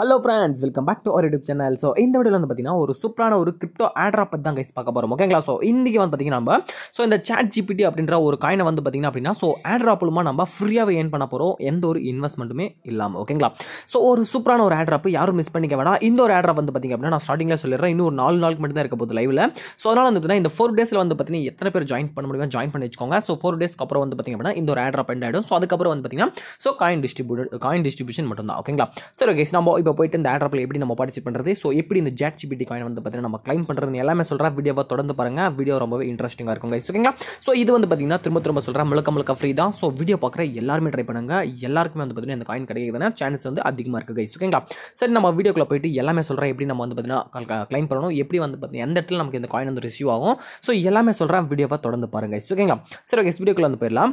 Hello friends, welcome back to our YouTube channel. So in the video வந்து பாத்தீங்கன்னா ஒரு சூப்பரான ஒரு crypto ad drop பத்தி தான் गाइस பார்க்க போறோம். ஓகேங்களா? சோ இன்னைக்கு வந்து பாத்தீங்கன்னா நம்ம சோ இந்த ChatGPT அப்படிங்கற ஒரு காயினை வந்து பாத்தீங்கன்னா அப்படினா சோ ad drop மூலமா நம்ம ஃப்ரீயாவே earn பண்ண போறோம். எந்த ஒரு இன்வெஸ்ட்மென்ட்டுமே இல்லாம. ஓகேங்களா? சோ ஒரு சூப்பரான ஒரு ad drop யாரும் மிஸ் பண்ணிக்க வேண்டாம். இந்த ஒரு ad drop வந்து பாத்தீங்க அப்படினா நான் ஸ்டார்டிங்ல சொல்லிறேன். இன்னும் ஒரு 4 நாளுக்கு மட்டும் தான் இருக்க போகுது லைவ்ல. சோ அதனால வந்து பாத்தீங்கன்னா இந்த 4 டேஸ்ல வந்து பாத்தீங்கன்னா எத்தனை பேர் ஜாயின் பண்ண முடியுமா ஜாயின் பண்ணி வெச்சுக்கோங்க. சோ 4 டேஸ்க்கு அப்புறம் வந்து பாத்தீங்க அப்படினா இந்த ஒரு ad drop end ஆயிடும். சோ அதுக்கு அப்புறம் வந்து பாத்தீங்கன்னா சோ காயின் டிஸ்ட்ரிபியூஷன் மட்டும் தான். ஓகேங்களா? சரி गाइस நம்ம இப்போ போயிட்டு இந்த ஆட்ராப்ல எப்படி நம்ம பார்ட்டிசிபேட் பண்றது சோ எப்படி இந்த ChatGPT காயின் வந்து பாத்தீங்கன்னா நம்ம க்ளைம் பண்றது எல்லாமே சொல்றா வீடியோவை தொடர்ந்து பாருங்க வீடியோ ரொம்பவே இன்ட்ரஸ்டிங்கா இருக்கும் गाइस ஓகேங்களா சோ இது வந்து பாத்தீங்கன்னா திரும்ப சொல்றேன் முழுக்க ஃப்ரீ தான் சோ வீடியோ பார்க்குற எல்லாரும் ட்ரை பண்ணுங்க எல்லாருக்கும் வந்து பாத்தீங்கன்னா இந்த காயின் கிடைக்கிறதுனா சான்ஸ் வந்து அதிகமா இருக்கு गाइस ஓகேங்களா சரி நம்ம வீடியோக்குள்ள போயிட்டு எல்லாமே சொல்றேன் எப்படி நம்ம வந்து பாத்தீங்கன்னா க்ளைம் பண்ணனும் எப்படி வந்து பாத்தீங்கன்னா எந்த இடத்துல நமக்கு இந்த காயின் வந்து ரிசீவ் ஆகும் சோ எல்லாமே சொல்றேன் வீடியோவை தொடர்ந்து பாருங்க गाइस ஓகேங்களா சரி गाइस வீடியோக்குள்ள வந்து போயிரலாம்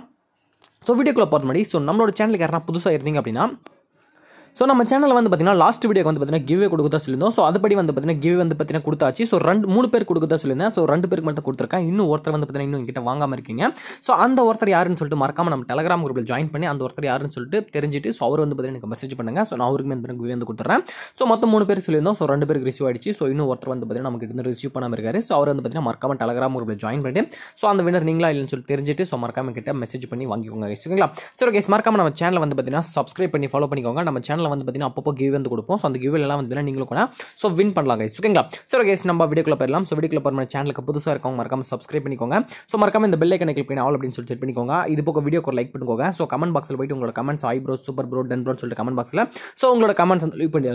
சோ வீடியோக்குள்ள போறது முன்னாடி சோ நம்மளோட சேனலுக்கு யாரனா புதுசா இருந்தீங்க அப்படினா சோ நம்ம சேனல்ல வந்து பாத்தீங்கன்னா லாஸ்ட் வீடியோக்கு வந்து பாத்தீங்கன்னா கிவ்வே கொடுக்குதா சொல்லிருந்தோம் சோ அதுபடி வந்து பாத்தீங்கன்னா கிவ்வே வந்து பாத்தீங்கன்னா கொடுத்தாச்சு சோ 2-3 பேர் கொடுக்குதா சொல்லிருந்தேன் சோ 2 பேருக்கு மட்டும் கொடுத்திருக்கேன் இன்னும் ஒருத்தர் வந்து பாத்தீங்கன்னா இன்னும் என்கிட்ட வாங்காம இருக்கீங்க சோ அந்த ஒருத்தர் யாருன்னு சொல்லிட்டு மறக்காம நம்ம டெலிகிராம் குரூப்ல ஜாயின் பண்ணி அந்த ஒருத்தர் யாருன்னு சொல்லிட்டு தெரிஞ்சிட்டு சோ அவர் வந்து பாத்தீங்கன்னா எனக்கு மெசேஜ் பண்ணுங்க சோ நான் அவருக்கு வந்து கிவ்வே வந்து கொடுத்துறேன் சோ மொத்தம் 3 பேர் சொல்லிருந்தோம் சோ 2 பேருக்கு ரிசீவ் ஆயிடுச்சு சோ இன்னும் ஒருத்தர் வந்து பாத்தீங்கன்னா நமக்கு இன்னும் ரிசீவ் பண்ணாம இருக்காரு சோ அவர் வந்து பாத்தீங்கன்னா மறக்காம டெலிகிராம் குரூப்ல ஜாயின் பண்ணி சோ அந்த வின்னர் நீங்களா இல்லன்னு சொல்லிட்டு தெரிஞ்சிட்டு சோ மறக்காம கிட்ட மெசேஜ் பண்ணி வாங்கிக்கோங்க गाइस ஓகேங்களா சரி गाइस மறக்காம நம்ம சேனலை வந்து பாத்தீங்கன்னா சப்ஸ்கிரைப் பண்ணி ஃபாலோ பண்ணிக்கோங்க நம்ம சேனல் வந்து பாத்தீங்கன்னா அப்பப்போ கிவ் வந்து கொடுப்போம் சோ அந்த கிவ் எல்லாம் வந்து நீங்க கூட சோ வின் பண்ணலாம் गाइस ஓகேங்களா சரி गाइस நம்ம வீடியோக்குள்ள போறலாம் சோ வீடியோக்குள்ள போற மாதிரி சேனலுக்கு புதுசா இருக்கவங்க மறக்காம சப்ஸ்கிரைப் பண்ணிக்கோங்க சோ மறக்காம இந்த பெல் ஐகானை கிளிக் பண்ணி ஆல் அப்படினு சொல்லி செட் பண்ணிக்கோங்க இது பக்கம் வீடியோக்கு ஒரு லைக் பண்ணுங்க சோ கமெண்ட் பாக்ஸ்ல போய்ட்டு உங்களோட கமெண்ட்ஸ் ஐ ப்ரோ சூப்பர் ப்ரோ டன் ப்ரோன்னு சொல்லிட்டு கமெண்ட் பாக்ஸ்ல சோ உங்களோட கமெண்ட்ஸ் வந்து லீவ் பண்ணிக்கோங்க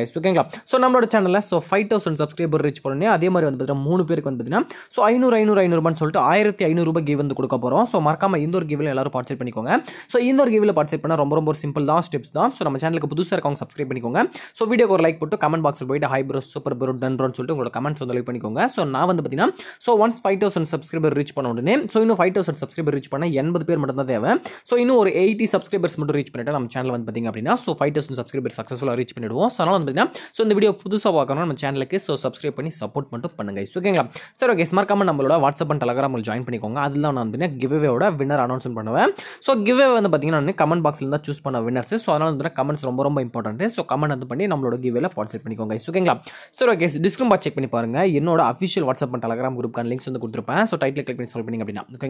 गाइस ஓகேங்களா சோ நம்மளோட சேனல்ல சோ 5000 சப்ஸ்கிரைபர் ரீச் பண்ணனும் அதே மாதிரி வந்து பாத்தீங்கன்னா 3 பேருக்கு வந்து பாத்தீங்கன்னா சோ 500 ன்னு சொல்லிட்டு 1500 ரூபாய் கிவ் வந்து கொடுக்க போறோம் சோ மறக்காம இந்த ஒரு கிவ்ல எல்லாரும் பார்ட்டிசிபேட் பண்ணிக்கோங்க சோ இந்த ஒரு கிவ்ல பார்ட்டிசிபேட் பண்ண ரொம்ப ரொம்ப சிம்பிள் தான் ஸ்டெப்ஸ் தான் சோ நம்ம சேனலுக்கு புதுசா இருக்கவங்க சப்ஸ்கிரைப் பண்ணிக்கோங்க சோ வீடியோக்கு ஒரு லைக் போட்டு கமெண்ட் பாக்ஸ்ல போய்ட்டு hi bro super bro done ப்ரோன்னு சொல்லிட்டு உங்களோட கமெண்ட்ஸ் வந்து லைக் பண்ணிக்கோங்க சோ நான் வந்து பாத்தீங்கன்னா சோ once 5000 சப்ஸ்கிரைபர் ரீச் பண்ண உடனே சோ இன்னும் 5000 சப்ஸ்கிரைபர் ரீச் பண்ண 80 பேர் மட்டும் தான் தேவை சோ இன்னும் ஒரு 80 சப்ஸ்கிரைபர்ஸ் மட்டும் ரீச் பண்ணிட்டா நம்ம சேனல் வந்து பாத்தீங்க அப்படினா சோ 5000 சப்ஸ்கிரைபர் சக்சஸ்ஃபுல்லா ரீச் பண்ணிடுவோம் சோ அதனால வந்து பாத்தீங்கன்னா சோ இந்த வீடியோ புதுசா பார்க்கறவங்க நம்ம சேனலுக்கு சோ சப்ஸ்கிரைப் பண்ணி சப்போர்ட் மட்டும் பண்ணுங்க गाइस ஓகேங்களா சரி गाइस மறக்காம நம்மளோட WhatsApp அண்ட் Telegram ல ஜாயின் பண்ணிக்கோங்க அதுல நான் வந்து கிவ்வேவோட வின்னர் அனௌன்ஸ் பண்ணுவேன் சோ கிவ்வே வந்து பாத்தீங்கன்னா நான் கமெண்ட் பாக்ஸ்ல இருந்து சூஸ் பண்ண வின்னர்ஸ் சோ அதனால வந்து கமெண்ட்ஸ் ரொம்ப ரொம்ப இம்பார்ட்டன்ட் சோ கமெண்ட் வந்து பண்ணி நம்மளோட கிவ்வேல பார்ட்டிசிபேட் பண்ணிக்கோங்க गाइस ஓகேங்களா சரி गाइस டிஸ்கிரிப்ஷன் பாக்ஸ் செக் பண்ணி பாருங்க என்னோட official WhatsApp and Telegram group கான லிங்க்ஸ் வந்து கொடுத்திருப்பேன் சோ டைட்டில் கிளிக் பண்ணி ஃபாலோ பண்ணீங்க அப்படினா ஓகேங்களா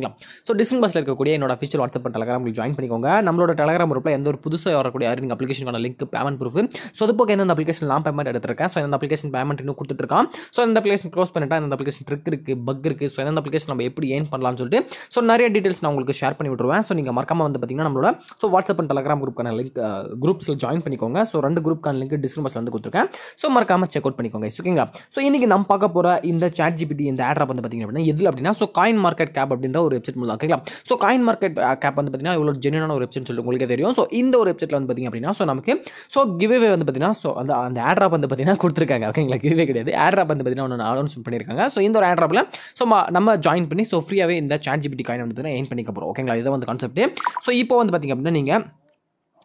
சோ டிஸ்கிரிப்ஷன் பாக்ஸ்ல இருக்க கூடிய என்னோட official WhatsApp and Telegram group join பண்ணிக்கோங்க நம்மளோட Telegram குரூப்ல எந்த ஒரு புதுசா வர கூடிய ஆர்னிங் அப்ளிகேஷன் கான லிங்க் பேமெண்ட் ப்ரூஃப் சோ அது போக என்ன அப்ளிகேஷன் நான் பேமெண்ட் எடுத்துட்டேன் சோ என்ன அப்ளிகேஷன் பேமெண்ட் இன்னும் கொடுத்துட்டு இருக்கான் சோ இந்த அப்ளிகேஷன் க்ளோஸ் பண்ணிட்டா இந்த அப்ளிகேஷன் ட்ரிக் இருக்கு பக் இருக்கு சோ என்ன அப்ளிகேஷன் நம்ம எப்படி ஏர்ன் பண்ணலாம்னு சொல்லிட்டு சோ நிறைய டீடைல்ஸ் நான் உங்களுக்கு ஷேர் பண்ணி விட்டுறேன் சோ நீங்க மறக்காம வந்து பாத்தீங்கன்னா நம்மளோட so WhatsApp and Telegram group கான லிங்க் குரூப்ஸ்ல ஜாயின் பண்ணிக்கோங்க சோ 2 குரூப் கான லிங்க் டிஸ்கிரிப்ஷன் பாக்ஸ்ல வந்து கொடுத்திருக்கேன் சோ மறக்காம செக் அவுட் பண்ணிக்கோங்க गाइस ஓகேங்களா சோ இன்னைக்கு நம்ம பார்க்க போற இந்த ChatGPT இந்த ஆட் ட்ராப் வந்து பாத்தீங்க அப்படினா எதுல அப்படினா சோ CoinMarketCap அப்படிங்கற ஒரு வெப்சைட் மூலமா ஓகேங்களா சோ CoinMarketCap வந்து பாத்தீங்கன்னா இவ்வளவு ஜென்யூனான ஒரு வெப்சைட் சொல்லிட்டு உங்களுக்கு தெரியும் சோ இந்த ஒரு வெப்சைட்ல வந்து பாத்தீங்க அப்படினா சோ நமக்கு சோ கிவ்வே வந்து பாத்தீங்கன்னா சோ அந்த ஆட் ட்ராப் வந்து பாத்தீங்கன்னா கொடுத்திருக்காங்க ஓகேங்களா கிவ்வே கிடையாது ஆட் ட்ராப் வந்து பாத்தீங்கன்னா ஒன்னு அனௌன்ஸ் பண்ணிருக்காங்க சோ இந்த ஒரு ஆட் ட்ராப்ல சோ நம்ம ஜாயின் பண்ணி சோ ஃப்ரீயாவே இந்த ChatGPT காயின் வந்து ஏர்ன் பண்ணிக்க போறோம் ஓகேங்களா இத வந்து கான்செப்ட் சோ இப்போ வந்து பாத்தீங்க அப்படினா நீங்க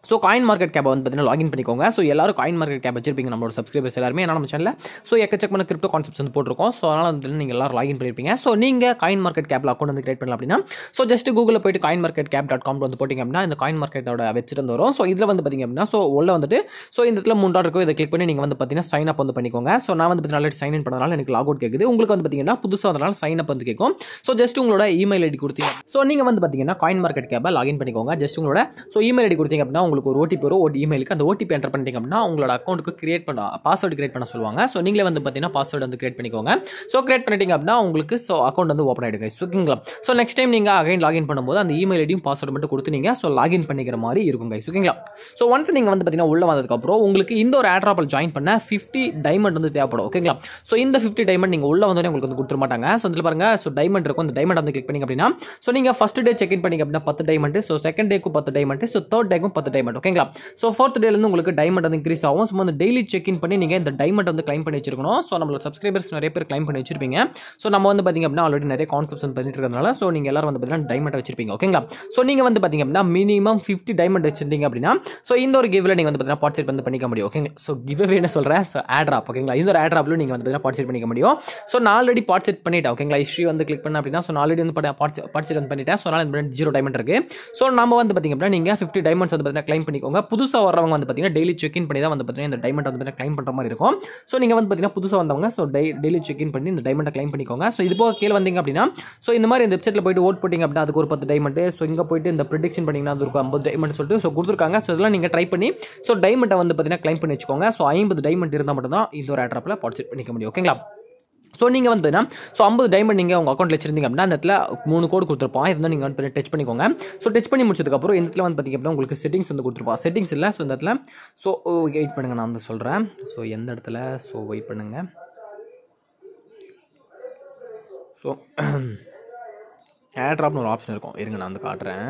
சோ CoinMarketCap வந்து பாத்தீங்கன்னா லாகின் பண்ணிக்கோங்க சோ எல்லாரும் CoinMarketCap வச்சிருப்பீங்க நம்மளோட சப்ஸ்கிரைபர்ஸ் எல்லாரும் ஏன்னா நம்ம சேனல்ல சோ எக்கச்சக்கமான கிரிப்டோ கான்செப்ட்ஸ் வந்து போட்டுருக்கோம் சோ அதனால வந்து நீங்க எல்லாரும் லாகின் பண்ணிருப்பீங்க சோ நீங்க CoinMarketCap அக்கவுண்ட் வந்து கிரியேட் பண்ணலாம் அப்படின்னா சோ ஜஸ்ட் கூகுள்ல போயிட்டு coinmarketcap.com வந்து போட்டிங்க அப்படின்னா இந்த CoinMarketோட வெப்சைட் வந்து வரும் சோ இதுல வந்து பாத்தீங்க அப்படின்னா சோ உள்ள வந்துட்டு சோ இந்த இடத்துல 3 டாட் இருக்கும் இத கிளிக் பண்ணி நீங்க வந்து பாத்தீங்கன்னா சைன் அப் வந்து பண்ணிக்கோங்க சோ நான் வந்து பாத்தீங்கன்னா ஆல்ரெடி சைன் இன் பண்ணனால எனக்கு லாக் அவுட் கேக்குது உங்களுக்கு வந்து பாத்தீங்கன்னா புதுசா அதனால சைன் அப் வந்து கேக்கும் சோ ஜஸ்ட் உங்களோட இமெயில் ஐடி கொடுத்தீங்க சோ நீங்க வந்து பாத்தீங்கன்னா CoinMarketCap லாகின் பண்ணிக்கோங்க ஜஸ்ட் உங்களோட சோ இமெயில் ஐடி கொடுத்தீங்க அப்படின்னா உங்களுக்கு ஒரு OTP வரும் இமெயிலுக்கு அந்த OTP என்டர் பண்ணிட்டீங்க அப்படின்னா உங்களோட அக்கவுண்ட்க்கு கிரியேட் பண்ண பாஸ்வேர்ட் கிரியேட் பண்ண சொல்லுவாங்க சோ நீங்களே வந்து பாத்தீங்கன்னா பாஸ்வேர்ட் வந்து கிரியேட் பண்ணிக்கோங்க சோ கிரியேட் பண்ணிட்டீங்க அப்படின்னா உங்களுக்கு சோ அக்கவுண்ட் வந்து ஓபன் ஆயிடுங்க ஓகேங்களா சோ நெக்ஸ்ட் டைம் நீங்க அகைன் லாகின் பண்ணும்போது அந்த இமெயில் ஐடியும் பாஸ்வேர்ட் மட்டும் கொடுத்து நீங்க சோ லாகின் பண்ணிக்கிற மாதிரி இருக்கும் गाइस ஓகேங்களா சோ ஒன்ஸ் நீங்க வந்து பாத்தீங்கன்னா உள்ள வந்ததுக்கு அப்புறம் உங்களுக்கு இந்த ஒரு ஆட் ட்ராப்ல ஜாயின் பண்ண 50 டைமண்ட் வந்து தேவைப்படும் ஓகேங்களா சோ இந்த 50 டைமண்ட் நீங்க உள்ள வந்தோனே உங்களுக்கு வந்து கொடுத்துற மாட்டாங்க சோ இதுல பாருங்க சோ டைமண்ட் இருக்கும் அந்த டைமண்ட் வந்து கிளிக் பண்ணீங்க அப்படின்னா சோ நீங்க ஃபர்ஸ்ட் டே செக் இன் பண்ணீங்க அப்படின்னா 10 டைமண்ட் சோ செகண்ட் டேக்கு 10 டைமண்ட் சோ தேர்ட் டேக்கு 10 டைமண்ட் ஓகேங்களா சோ 4th டேல இருந்து உங்களுக்கு டைமண்ட் வந்து இன்கிரீஸ் ஆகும் சோ நம்ம டெய்லி செக் இன் பண்ணி நீங்க இந்த டைமண்ட் வந்து க்ளைம் பண்ணி வச்சிருக்கணும் சோ நம்மளோட சப்ஸ்கிரைபர்ஸ் நிறைய பேர் க்ளைம் பண்ணி வச்சிருப்பீங்க சோ நம்ம வந்து பாத்தீங்க அப்படினா ஆல்ரெடி நிறைய கான்செப்ட்ஸ் வந்து பண்ணிட்டு இருக்கறனால சோ நீங்க எல்லாரும் வந்து பாத்தீங்க டைமண்ட் வச்சிருப்பீங்க ஓகேங்களா சோ நீங்க வந்து பாத்தீங்க அப்படினா மினிமம் 50 டைமண்ட் வச்சிருந்தீங்க அப்படினா சோ இந்த ஒரு கிவ்ல நீங்க வந்து பாத்தீங்க பார்ட்டிசிபேட் வந்து பண்ணிக்க முடியும் ஓகேங்களா சோ கிவ்வே என்ன சொல்றேன் சோ ஆட் ட்ராப் ஓகேங்களா இந்த ஒரு ஆட் ட்ராப்ல நீங்க வந்து பாத்தீங்க பார்ட்டிசிபேட் பண்ணிக்க முடியும் சோ நான் ஆல்ரெடி பார்ட்டிசிபேட் பண்ணிட்டேன் ஓகேங்களா ஹிஸ்டரி வந்து கிளிக் பண்ண அப்படினா சோ நான் ஆல்ரெடி வந்து பார்ட்டிசிபேட் பண்ணிட்டேன் சோ அதனால 0 டைமண்ட் இருக்கு சோ நம்ம வந்து பாத்தீங்க அப்படினா நீங்க 50 டைமண்ட்ஸ் வந்து பாத்தீங்க கிளைம் பண்ணிக்கோங்க. புதுசாக வரவங்க வந்து பார்த்தீங்கன்னா டெய்லி செக்இன் பண்ணி தான் வந்து பார்த்தீங்கன்னா இந்த டைமண்ட் வந்து கிளைம் பண்ணுற மாதிரி இருக்கும். ஸோ நீங்கள் வந்து பார்த்தீங்கன்னா புதுசாக வந்தவங்க ஸோ டெய்லி செக்இன் பண்ணி இந்த டைமண்டை கிளைம் பண்ணிக்கோங்க. ஸோ இது போக கீழே வந்தீங்க அப்படின்னா ஸோ இந்த மாதிரி இந்த வெப்சைட்டில் போய்ட்டு ஓட் போட்டிங்க அப்படின்னா அதுக்கு ஒரு 10 டைமண்ட், ஸோ இங்கே போய்ட்டு இந்த ப்ரிடிக்ஷன் பண்ணிங்கன்னா அது இருக்கும் 50 டைமண்ட் சொல்லிட்டு ஸோ கொடுத்துருக்காங்க. ஸோ இதெல்லாம் நீங்கள் ட்ரை பண்ணி ஸோ டைமண்ட்டை வந்து பார்த்தீங்கன்னா கிளைம் பண்ணி வச்சுக்கோங்க. ஸோ 50 டைமண்ட் இருந்தால் மட்டும்தான் இந்த ஒரு ஆட்ராப்பில் பார்ட்டிசிபேட் பண்ணிக்க முடியும். ஓகேங்களா? ஸோ நீங்கள் வந்து பார்த்தீங்கன்னா ஸோ 50 டைமண்ட் நீங்கள் உங்கள் அக்கௌண்ட்டில் வச்சிருந்தீங்க அப்படின்னா அந்த இடத்துல 3 கோடு கொடுத்துருப்போம். இதுதான் நீங்கள் வந்து டச் பண்ணிக்கோங்க. ஸோ டச் பண்ணி முடிச்சதுக்கப்புறம் இந்த இடத்துல வந்து பார்த்தீங்க அப்படின்னா உங்களுக்கு செட்டிங்ஸ் வந்து கொடுத்துருப்போம். செட்டிங்ஸ் இல்லை. ஸோ இந்த இடத்துல ஸோ வெயிட் பண்ணுங்கள், நான் வந்து சொல்கிறேன். ஸோ எந்த இடத்துல ஸோ வெயிட் பண்ணுங்கள். ஸோ ஏர்ட்ராப்னு ஒரு ஆப்ஷன் இருக்கும், இருங்க நான் வந்து காட்டுறேன்.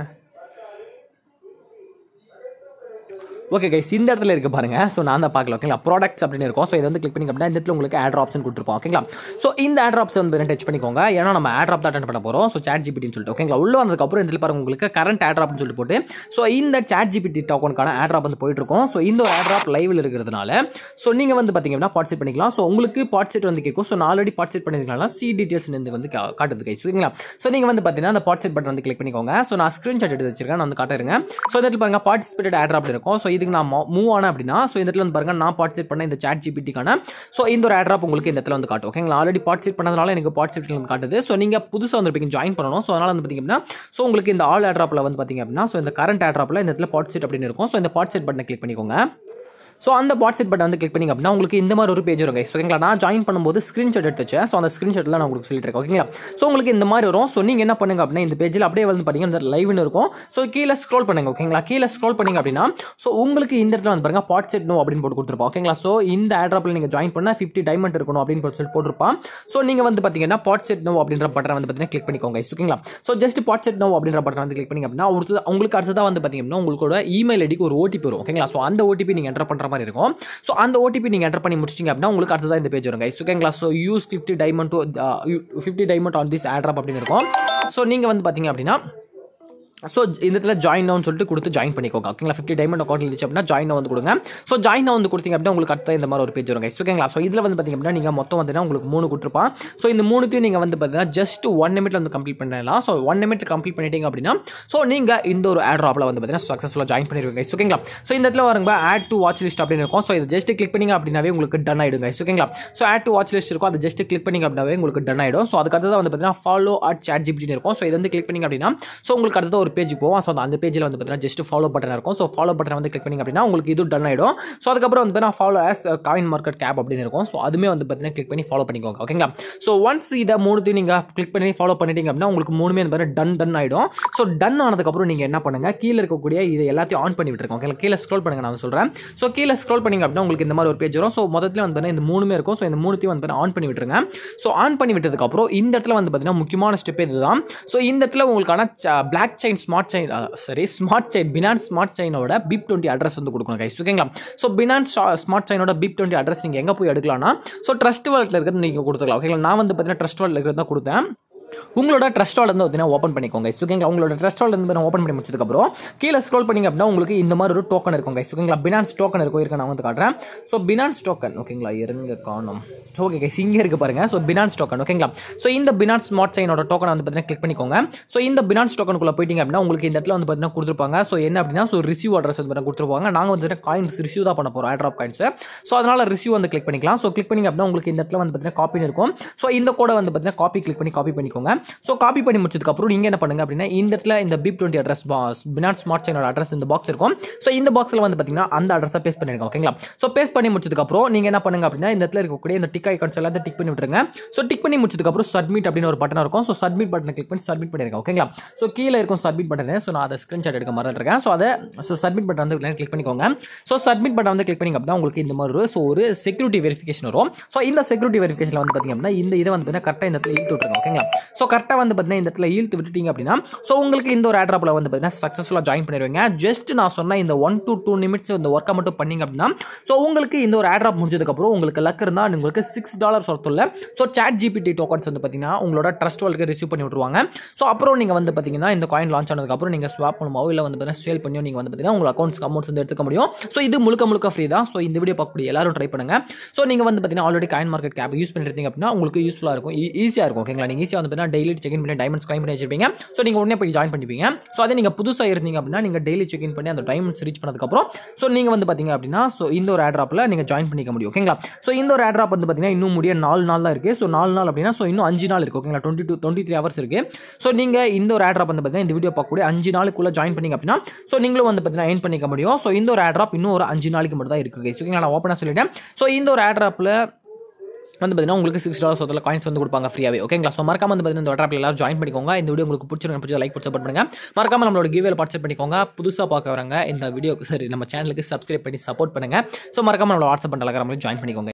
ஓகே கைஸ், இந்த இடத்துல இருக்குது பாருங்கள். ஸோ நான் தான் பார்க்கல. ஓகேங்களா? ப்ராடக்ட்ஸ் அப்படின்னு இருக்கும். ஸோ இதை வந்து கிளிக் பண்ணிங்க அப்படின்னா இந்த இடத்துல உங்களுக்கு ஆட்ரு ஆப்ஷன் கொடுத்துருப்போம். ஓகேங்களா? ஸோ இந்த ஆட்ரு ஆப்ஷன் வந்து டச் பண்ணிக்கோங்க. ஏன்னா நம்ம ஆட்ராப் தான் அட்டன் பண்ண போகிறோம். ஸோ ChatGPTன்னு சொல்லிட்டு ஓகேங்களா உள்ள வந்ததுக்கப்புறம் இதில் பாருங்கள் உங்களுக்கு கரண்ட் ஆட்ராப்னு சொல்லிட்டு போட்டு ஸோ இந்த ChatGPT டோக்கனுக்கான ஆட்ராப் வந்து போயிட்டுருக்கோம். ஸோ இந்த ஒரு ஆட்ராப் லைவில் இருக்கிறதுனால ஸோ நீங்கள் வந்து பார்த்தீங்க அப்படின்னா பார்ட்டிசிபேட் பண்ணிக்கலாம். ஸோ உங்களுக்கு பார்ட்டிசிபேட் வந்து கேட்கும். ஸோ நான் ஆல்ரெடி பார்ட்டிசிபேட் பண்ணிக்கலாம். சி டீட்டெயில்ஸ் வந்து காட்டுது கைஸ். ஓகேங்களா? ஸோ நீங்கள் வந்து பார்த்தீங்கன்னா அந்த பார்ட்டிசிபேட் பட்டன் வந்து கிளிக் பண்ணிக்கோங்க. ஸோ நான் ஸ்க்ரீன்ஷாட் எடுத்து வச்சிருக்கேன், நான் வந்து காட்டுறேங்க. ஸோ இந்த இடத்துல பாருங்கள் பார்ட்டிசிபேட் ஆட்ராப் இருக்கும். ஸோ இதுக்கு நான் மூவ் ஆன அப்படின்னா ஸோ இந்த இடத்துல வந்து பாருங்க நான் பார்ட்டிசிபேட் பண்ண இந்த ChatGPT-க்கான ஸோ இந்த ஒரு ஆட்ராப் உங்களுக்கு இந்த இடத்துல வந்து காட்டும். ஓகேங்களா? ஆல்ரெடி பார்ட்டிசிபேட் பண்ணதுனால எனக்கு பார்ட்டிசிபேட் வந்து காட்டுது. ஸோ நீங்கள் புதுசாக வந்துருப்பீங்க, ஜாயின் பண்ணணும். ஸோ அதனால் வந்து பார்த்தீங்க அப்படின்னா ஸோ உங்களுக்கு இந்த ஆல் ஆட்ராப்பில் வந்து பார்த்தீங்க அப்படின்னா ஸோ இந்த கரண்ட் ஆட்ராப்பில் இந்த இடத்துல பார்ட்டிசிபேட் அப்படின்னு இருக்கும். ஸோ இந்த பார்ட்டிசிபேட் பட்டனை கிளிக் பண்ணிக்கோங்க. ஸோ அந்த பார்ட்டிசிபேட் பட்டன் வந்து கிளிக் பண்ணிங்க அப்படின்னா உங்களுக்கு இந்த மாதிரி ஒரு பேஜ் வரும் கைஸ். ஓகேங்களா? நான் ஜாயின் பண்ணும்போது ஸ்க்ரீன்ஷாட் எடுத்துச்சேன். ஸோ அந்த ஸ்க்ரீன்ஷாட்டில் நான் உங்களுக்கு சொல்லிட்டு இருக்கேன். ஓகேங்களா? ஸோ உங்களுக்கு இந்த மாதிரி வரும். ஸோ நீங்கள் என்ன பண்ணுங்க அப்படின்னா இந்த பேஜில் அப்படியே வந்து பார்த்தீங்கன்னா இந்த லைவ்னு இருக்கும். ஸோ கீழே ஸ்க்ரோல் பண்ணுங்க. ஓகேங்களா? கீழே ஸ்க்ரோல் பண்ணிங்க அப்படின்னா ஸோ உங்களுக்கு இந்த இடத்துல வந்து பாருங்க பார்ட்டிசிபேட் நோ அப்படின்னு போட்டு கொடுத்துருப்போம். ஓகேங்களா? ஸோ இந்த ஆட்ராப்பில் நீங்கள் ஜாயின் பண்ணால் 50 டைமண்ட் இருக்கணும் அப்படின்னு சொல்லிட்டு போட்டிருப்பான். ஸோ நீங்கள் வந்து பார்த்தீங்கன்னா பார்ட்டிசிபேட் நோ அப்படின்ற பட்டனை வந்து பார்த்தீங்கன்னா கிளிக் பண்ணிக்கோங்க. ஓகேங்களா? ஸோ ஜஸ்ட் பார்ட்டிசிபேட் நோ அப்படின்ற பட்டனை வந்து கிளிக் பண்ணிங்க அப்படின்னா உங்களுக்கு அடுத்ததாக வந்து பார்த்தீங்க அப்படின்னா உங்களோட இமெயில் ஐடிக்கு ஒரு ஓடிபி வரும். ஓகேங்களா? ஸோ அந்த ஓடிபி நீங்கள் என்டர் பண்ணுற மாதிரி இருக்கும். சோ அந்த ஓடிபி நீங்க என்டர் பண்ணி முடிச்சிட்டீங்க அப்படின்னா உங்களுக்கு அடுத்ததான் இந்த பேஜ் வரும் கைஸ். ஓகேங்களா? So use 50 diamond on this airdrop அப்படின்னு இருக்கும். சோ நீங்க வந்து பாத்தீங்க அப்படின்னா ஸோ இந்த இடத்துல ஜாயின் நவுன்னு சொல்லிட்டு கொடுத்து ஜாயின் பண்ணிக்கோங்க. ஓகேங்களா? 50 டைமண்ட் அக்கௌண்ட் இருந்துச்சு அப்படின்னா ஜாயின் வந்து கொடுங்க. ஸோ ஜாயின் நவ் வந்து கொடுத்தீங்க அப்படின்னா உங்களுக்கு அடுத்த இந்த மாதிரி ஒரு பேஜ் வரும் கைஸ். ஓகேங்களா? ஸோ இதில் வந்து பார்த்தீங்க அப்படின்னா நீங்கள் மொத்தம் வந்து உங்களுக்கு 3 கொடுத்துருப்பான். ஸோ இந்த 3த்தையும் நீங்கள் வந்து பார்த்தீங்கன்னா ஜஸ்ட் 1 நிமிட்டில் வந்து கம்ப்ளீட் பண்ணலாம். ஸோ 1 நிமிட்டில் கம்ப்ளீட் பண்ணிட்டீங்க அப்படின்னா ஸோ நீங்கள் இந்த ஒரு ஆட்ராப்பில் வந்து பார்த்தீங்கன்னா சக்ஸஸ்ஃபுல்லாக ஜாயின் பண்ணிடுவீங்க கைஸ். ஓகேங்களா? ஸோ இந்த இடத்துல வருங்க ஆட் டு வாட்ச் லிஸ்ட் அப்படின்னு இருக்கும். ஸோ இதை ஜஸ்ட் கிளிக் பண்ணிங்க அப்படின்னாவே உங்களுக்கு டன் ஆகிடும் கைஸ். ஓகேங்களா? So add to watch list இருக்கும், அதை ஜஸ்ட் கிளிக் பண்ணிங்க அப்படின்னாவே உங்களுக்கு டன் ஆகிடும். ஸோ அதுக்கடுத்து வந்து பார்த்தீங்கன்னா ஃபாலோ அட் ChatGPT இருக்கும். ஸோ இதை வந்து கிளிக் பண்ணிங்க அப்படின்னா ஸோ உங்களுக்கு அடுத்த பேஜ் போவோம். ஸோ அந்த பேஜில் வந்து பார்த்தீங்கன்னா ஜஸ்ட் ஃபாலோ பட்டன் இருக்கும். ஸோ ஃபாலோ பட்டனை வந்து கிளிக் பண்ணிங்க அப்படின்னா உங்களுக்கு இது டன் ஆகிடும். ஸோ அதுக்கப்புறம் வந்து பார்த்தீங்கன்னா ஃபாலோ ஆஸ் CoinMarketCap அப்படின்னு இருக்கும். ஸோ அதுவுமே வந்து பார்த்தீங்கன்னா கிளிக் பண்ணி ஃபாலோ பண்ணிக்கோங்க. ஓகேங்களா? ஸோ ஒன்ஸ் இதை 3த்தையும் நீங்கள் கிளிக் பண்ணி ஃபாலோ பண்ணிட்டீங்க அப்படின்னா உங்களுக்கு 3மே வந்து பார்த்தீங்கன்னா டன் ஆகிடும். ஸோ டன் ஆனதுக்கப்புறம் நீங்கள் என்ன பண்ணுங்கள், கீழே இருக்கக்கூடிய இது எல்லாத்தையும் ஆன் பண்ணி விட்டுருக்கோம். ஓகேங்களா? கீழே ஸ்க்ரோல் பண்ணுங்க, நான் சொல்கிறேன். ஸோ கீழே ஸ்க்ரோல் பண்ணிங்க அப்படின்னா உங்களுக்கு இந்த மாதிரி ஒரு பேஜ் வரும். ஸோ மொத்தத்தில் வந்து பார்த்தீங்கன்னா இந்த 3மே இருக்கும். ஸோ இந்த 3த்தையும் வந்து பார்த்தீங்கன்னா ஆன் பண்ணி விட்டுருங்க. ஸோ ஆன் பண்ணி விட்டதுக்கப்புறம் இந்த இடத்துல வந்து பார்த்தீங்கன்னா முக்கியமான ஸ்டெப் இதுதான். ஸோ இந்த இடத்துல உங்களுக்கான block chain smart chain Binance smart செயினோட BEP20 அட்ரஸ் வந்து கொடுக்கணும் கைஸ். ஓகேங்களா? ஸோ Binance ஸ்மார்ட் செயினோட BEP20 அட்ரஸ் நீங்கள் எங்கே போய் எடுக்கலாம்னா ஸோ ட்ரஸ்ட் வாலெட்டில் இருக்கிறது நீங்கள் கொடுத்துக்கலாம். ஓகேங்களா? நான் வந்து பார்த்தீங்கன்னா ட்ரஸ்ட் வாலெட்டில் இருக்கிறது தான் கொடுத்தேன். உங்களோட ட்ரஸ்ட் வாலெட் வந்து பார்த்தீங்கன்னா ஓப்பன் பண்ணிக்கோங்க. ஓகேங்களா? உங்களோட ட்ரஸ்ட் வாலெட் வந்து ஓப்பன் பண்ணி முடிச்சதுக்கப்புறம் கீழே ஸ்க்ரோல் பண்ணிங்க அப்படின்னா உங்களுக்கு இந்த மாதிரி ஒரு டோக்கன் இருக்கும் கைஸ். ஓகேங்களா? Binance டோக்கன் இருக்கும், நான் வந்து காட்டுறேன். ஸோ Binance டோக்கன் ஓகேங்களா, இருங்க காணும். ஓகே கைஸ், இங்கே இருக்குது பாருங்கள். ஸோ Binance டோக்கன் ஓகேங்களா? ஸோ இந்த Binance ஸ்மார்ட் செயினோட டோக்கனை வந்து பார்த்தீங்கன்னா கிளிக் பண்ணிக்கோங்க. ஸோ இந்த Binance டோக்கனுக்குள்ளே போயிட்டீங்க அப்படின்னா உங்களுக்கு இந்த இடத்துல வந்து பார்த்தீங்கன்னா கொடுத்துருப்பாங்க. ஸோ என்ன அப்படின்னா ஸோ ரிசீவ் அட்ரஸ் வந்து கொடுத்துருப்பாங்க. நாங்கள் வந்து காயின்ஸ் ரிசீவ் தான் பண்ண போகிறோம், ஆட்ராப் காயின்ஸ். ஸோ அதனால் ரிசீவ் வந்து கிளிக் பண்ணிக்கலாம். ஸோ கிளிக் பண்ணிங்க அப்படின்னா உங்களுக்கு இந்த இடத்துல வந்து பார்த்தீங்கன்னா காப்பின்னு இருக்கும். ஸோ இந்த கோடை வந்து பார்த்தீங்கன்னா காப்பி கிளிக் பண்ணி காப்பி பண்ணிக்கோங்க. ஸோ காப்பி பண்ணி முடிச்சதுக்கப்புறம் நீங்கள் என்ன பண்ணுங்க அப்படின்னா இந்த இடத்துல இந்த BEP20 அட்ரஸ் Binance ஸ்மார்ட் செயினோட அட்ரஸ் இந்த பாக்ஸ் இருக்கும். ஸோ இந்த பாக்ஸில் வந்து பார்த்தீங்கன்னா அந்த அட்ரஸை பேஸ்ட் பண்ணிருக்கோம். ஓகேங்களா? ஸோ பேஸ்ட் பண்ணி முடிச்சதுக்கப்புறம் நீங்கள் என்ன பண்ணுங்க அப்படின்னா இந்த இடத்துல இருக்கக்கூடிய இந்த டிக் ஐகான்ஸ் எல்லாத்தையும் டிக் பண்ணி விட்டுருங்க. ஸோ டிக் பண்ணி முடிச்சதுக்கப்புறம் சப்மிட் அப்படின்னு ஒரு பட்டன் இருக்கும். ஸோ சப்மிட் பட்டனை கிளிக் பண்ணி சப்மிட் பண்ணியிருக்கேன். ஓகேங்களா? ஸோ கீழே இருக்கும் சப்மிட் பட்டனு. ஸோ நான் அதை ஸ்க்ரீன்ஷாட் எடுக்க மறந்து இருக்கேன். ஸோ அதை ஸோ சப்மிட் பட்டன் வந்து கிளிக் பண்ணிக்கோங்க. ஸோ சப்மிட் பட்டன் வந்து கிளிக் பண்ணிங்க அப்படின்னா உங்களுக்கு இந்த மாதிரி ஒரு செக்யூரிட்டி வெரிஃபிகேஷன் வரும். ஸோ இந்த செக்யூரிட்டி வெரிஃபிகேஷனில் வந்து பார்த்தீங்க அப்படின்னா இந்த இதை வந்து பார்த்தீங்கன்னா கரெக்டாக இந்த இடத்துல இழுத்து விட்டுருங்க. ஓகேங்களா? ஸோ கரெக்டாக வந்து பார்த்தீங்கன்னா இந்த இடத்துல இழுத்து விட்டுட்டீங்க அப்படின்னா ஸோ உங்களுக்கு இந்த ஒரு ஆட்ராப்பில் வந்து பார்த்தீங்கன்னா சக்ஸஸ்ஃபுல்லாக ஜாயின் பண்ணிடுவீங்க. ஜஸ்ட் நான் சொன்ன இந்த 1 to 2 நிமிட்ஸ் இந்த ஒர்க்கை மட்டும் பண்ணிங்க அப்படின்னா ஸோ உங்களுக்கு இந்த ஒரு ஆட்ராப் முடிஞ்சதுக்கப்புறம் உங்களுக்கு லக் இருந்தால் உங்களுக்கு $6 வரத்துள்ள ஸோ ChatGPT டோக்கன்ஸ் வந்து பார்த்தீங்கன்னா உங்களோட ட்ரஸ்ட் வாலெட்டுக்கு ரிசீவ் பண்ணி விட்டுருவாங்க. ஸோ அப்புறம் நீங்கள் வந்து பார்த்தீங்கன்னா இந்த காயின் லான்ச் ஆனதுக்கப்புறம் நீங்கள் ஸ்வாப் பண்ணுமாவோ இல்லை வந்து பார்த்தீங்கன்னா சேல் பண்ணியோ நீங்கள் வந்து பார்த்தீங்கன்னா உங்கள் அக்கௌண்ட்ஸ் வந்து எடுத்துக்க முடியும். ஸோ இது முழுக்க ஃப்ரீ தான். ஸோ இந்த வீடியோ பார்க்கக்கூடிய எல்லாரும் ட்ரை பண்ணுங்கள். ஸோ நீங்கள் வந்து பார்த்தீங்கன்னா ஆல்ரெடி CoinMarketCap யூஸ் பண்ணிருந்தீங்க அப்படின்னா உங்களுக்கு யூஸ்ஃபுல்லாக இருக்கும், ஈஸியாக இருக்கும். ஓகேங்களா? நீங்கள் ஈஸியாக வந்து அப்படின்னா டெய்லி செக் இன் பண்ணி டைமண்ட்ஸ் கிளைம் பண்ணி வச்சிருப்பீங்க. ஸோ நீங்கள் உடனே போய் ஜாயின் பண்ணிப்பீங்க. ஸோ அதே நீங்கள் புதுசாக இருந்தீங்க அப்படின்னா நீங்கள் டெய்லி செக் இன் பண்ணி அந்த டைமண்ட்ஸ் ரீச் பண்ணதுக்கப்புறம் ஸோ நீங்கள் வந்து பார்த்தீங்க அப்படின்னா ஸோ இந்த ஒரு ஆட்ராப்பில் நீங்கள் ஜாயின் பண்ணிக்க முடியும். ஓகேங்களா? ஸோ இந்த ஒரு ஆட்ராப் வந்து பார்த்தீங்கன்னா இன்னும் முடிய 4 நாள் தான் இருக்குது. ஸோ 4 நாள் அப்படின்னா ஸோ இன்னும் 5 நாள் இருக்குது. ஓகேங்களா? 23 ஹவர்ஸ் இருக்குது. ஸோ நீங்கள் இந்த ஒரு ஆட்ராப் வந்து பார்த்தீங்கன்னா இந்த வீடியோ பார்க்கக்கூடிய 5 நாளுக்குள்ளே ஜாயின் பண்ணிங்க அப்படின்னா ஸோ நீங்களும் வந்து பார்த்தீங்கன்னா எயின் பண்ணிக்க முடியும். ஸோ இந்த ஒரு ஆட்ராப் இன்னும் ஒரு 5 நாளைக்கு மட்டும் தான் இருக்குது. ஓகேங்களா? நான் ஓப்பனாக சொல்லிட்டேன். ஸோ இந்த ஒரு ஆட்ராப்பில் வந்து பார்த்தீங்கன்னா உங்களுக்கு $6 அதில் காயின்ஸ் வந்து கொடுப்பாங்க ஃப்ரீயாகவே. ஓகேங்களா? ஸோ மறக்காம வந்து பார்த்தீங்கன்னா இந்த வாட்ஸ்அப்பில் எல்லாரும் ஜாயின் பண்ணிக்கோங்க. இந்த வீடியோ உங்களுக்கு பிடிச்சிருக்க லைக் போட்டு சப்போர்ட் பண்ணுங்கள். மறக்காம நம்மளோட கிவ்வேல பார்ட்டிசிபேட் பண்ணிக்கோங்க. புதுசாக பார்க்குறவங்க இந்த வீடியோக்கு சரி நம்ம சேனலுக்கு சப்ஸ்கிரைப் பண்ணி சப்போர்ட் பண்ணுங்கள். ஸோ மறக்காம நம்மளோட வாட்ஸ்அப் பண்ண எல்லாரும் ஜாயின் பண்ணிக்கோங்க.